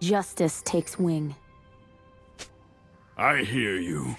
Justice takes wing. I hear you.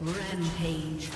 Rampage.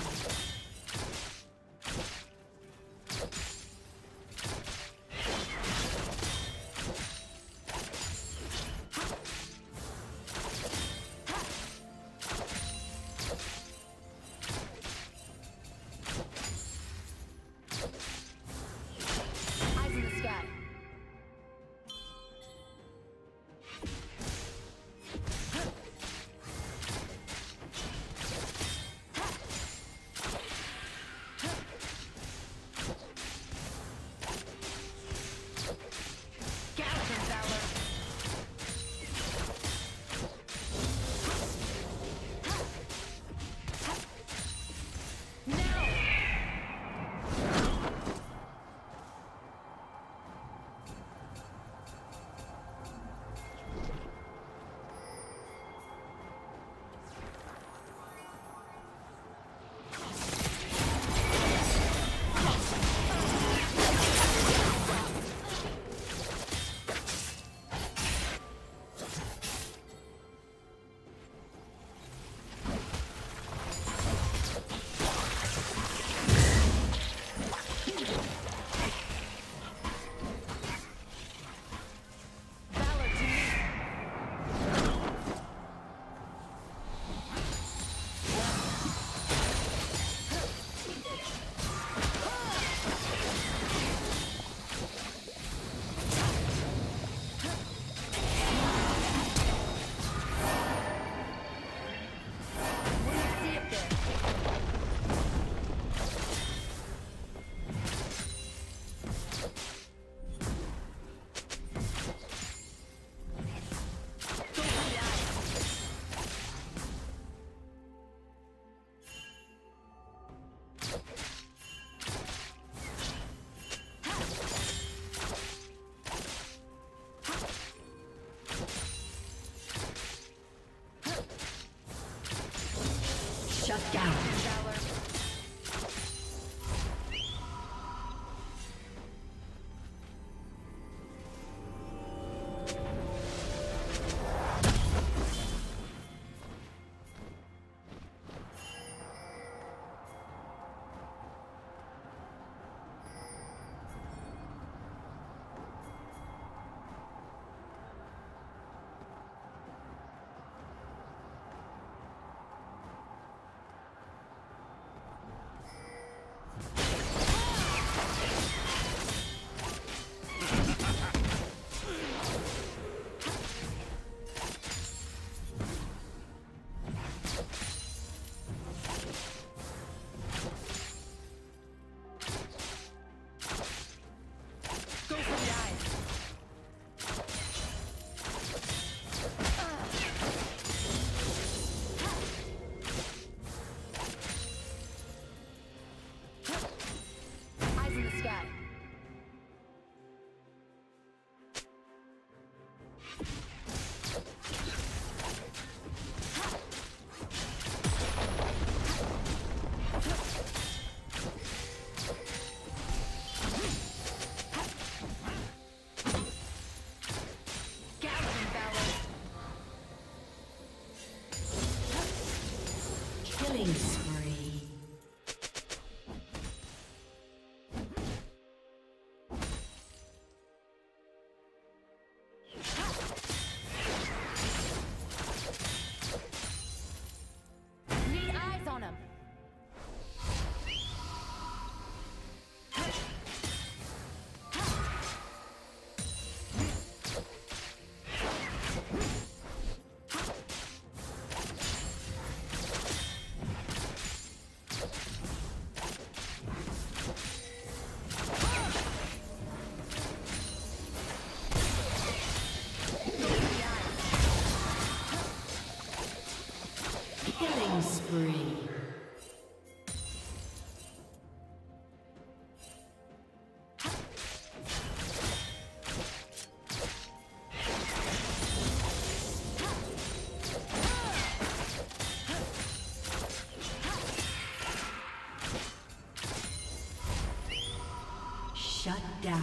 Shut down.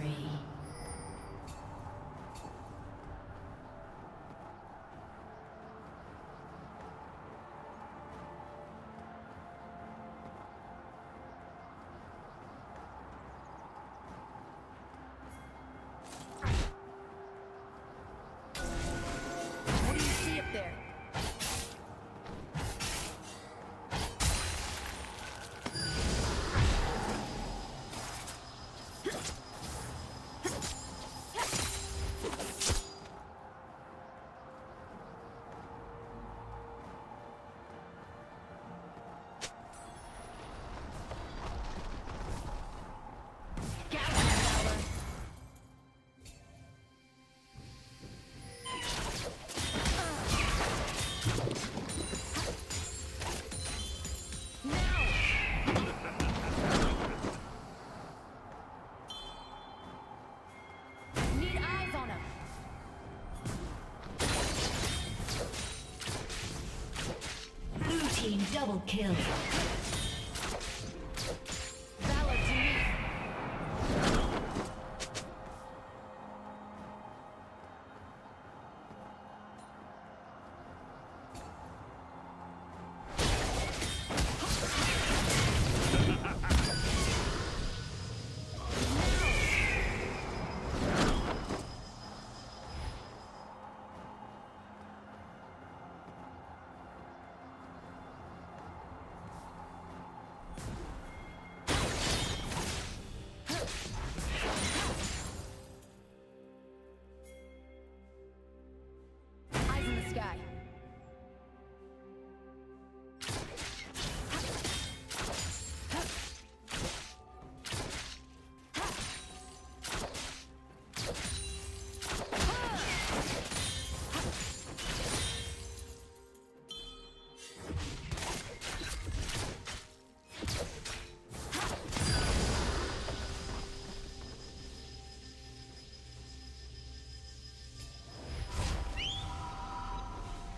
Double kill.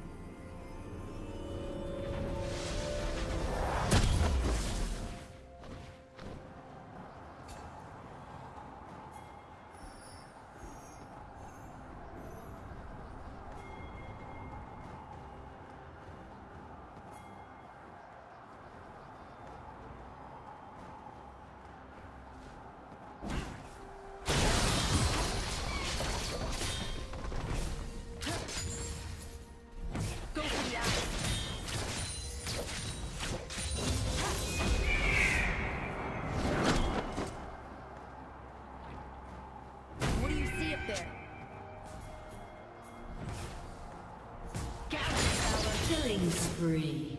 Spree.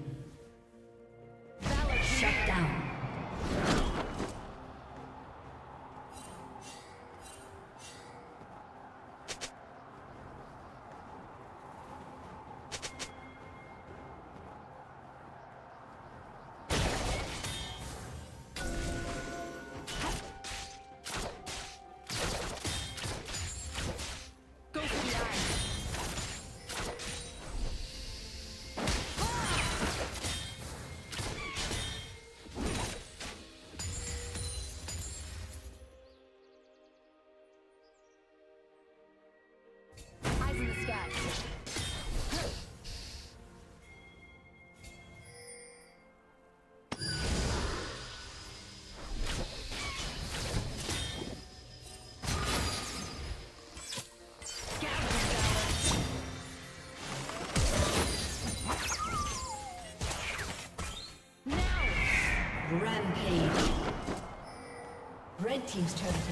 Shut down. eyes in the sky. Rampage. Red team's turret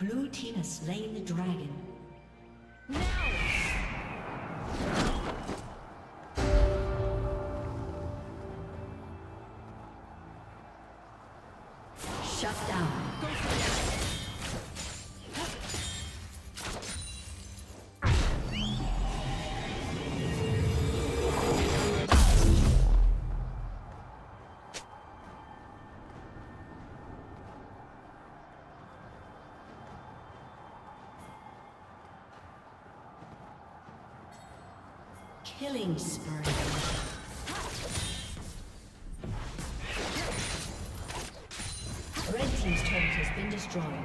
Blue team has slain the dragon. Now! Shut down. Go for killing spree. His turret has been destroyed.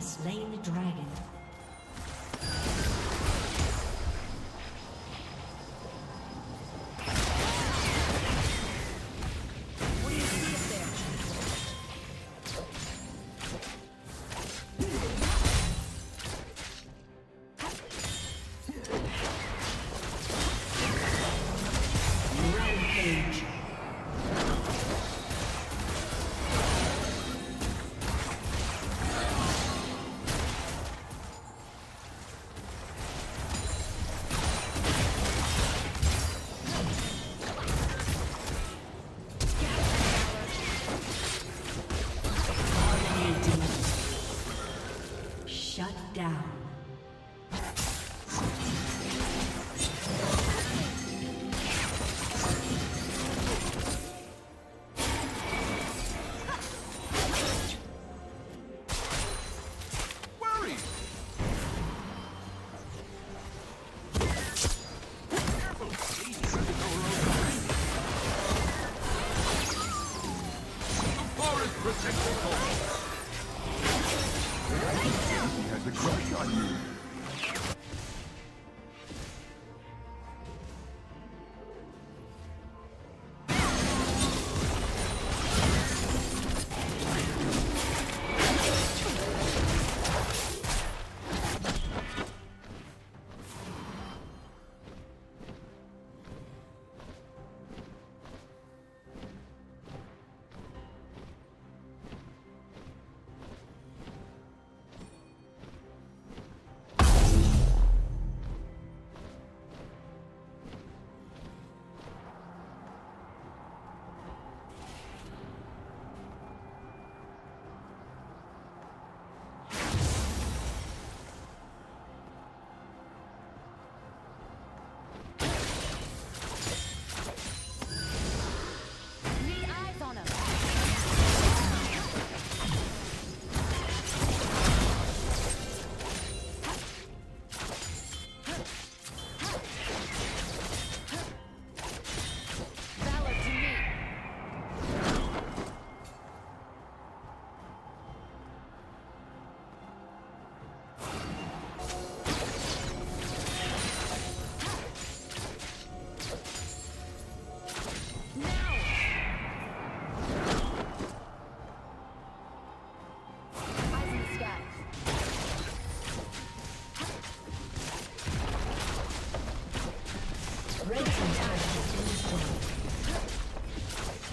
Slain the dragon.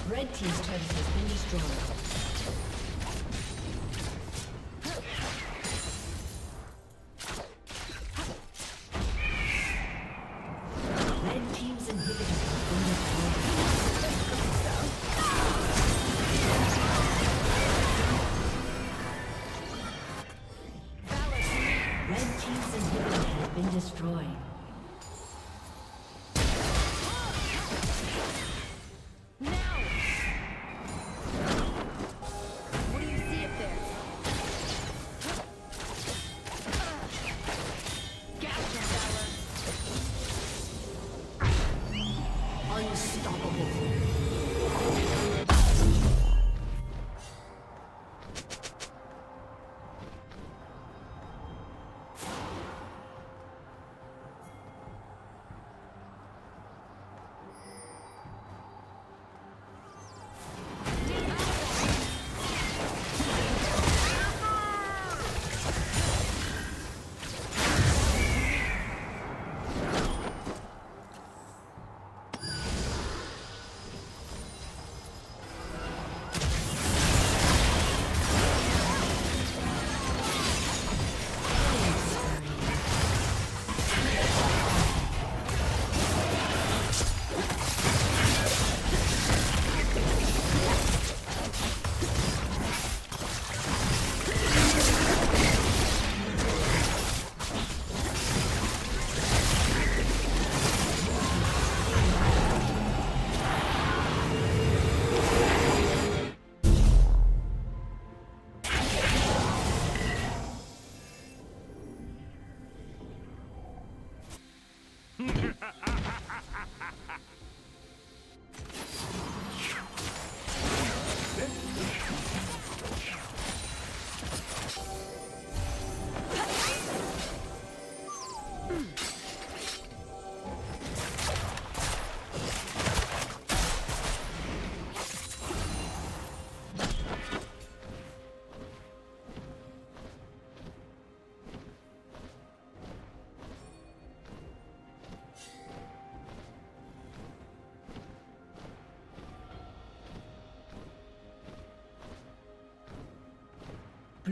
Red team's turret has been destroyed. Red Red team's inhibitor has been destroyed.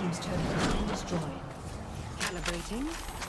Team's turret has been destroyed. Calibrating.